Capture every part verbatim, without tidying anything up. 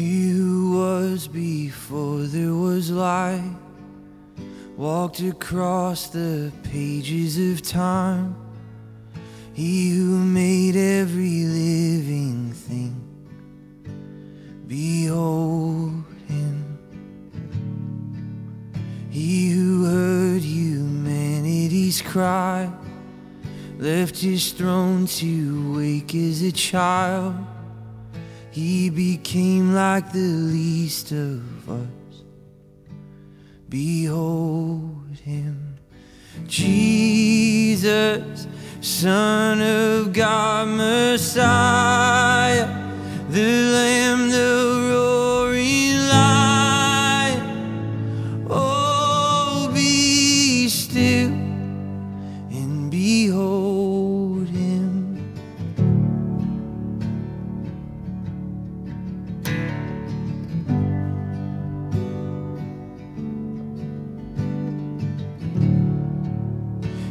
He who was before there was light walked across the pages of time. He who made every living thing, behold him. He who heard humanity's cry left his throne to wake as a child. He became like the least of us. Behold him. Jesus, Son of God, Messiah, the Lamb, the roaring lion. Oh, be still and behold him.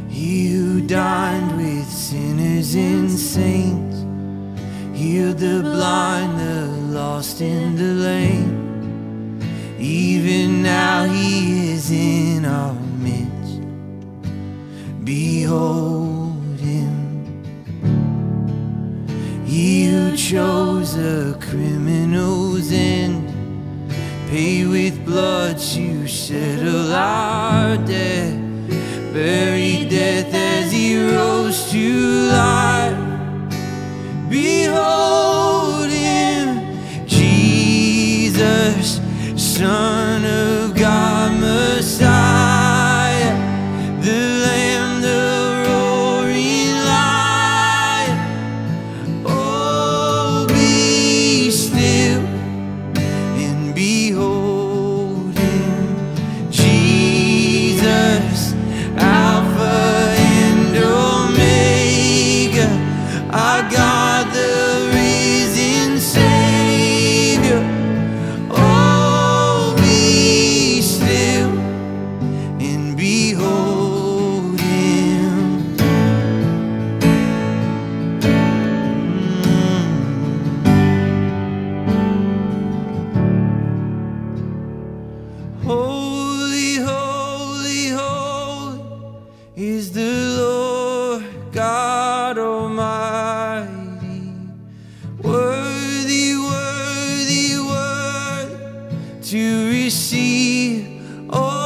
He who dined with sinners and saints, healed the blind, the lost, and the lame. Even now he is in our midst. Behold him. He who chose a criminal's end, paid with blood to settle our debt. Buried death as he rose to life. Behold him, Jesus, Son of God, Messiah, the Lamb, the roaring lion. Oh, be still and behold him, Jesus. Our God, the risen Savior, oh, be still and behold him. Mm. Holy, holy, holy is the Lord God Almighty. To receive all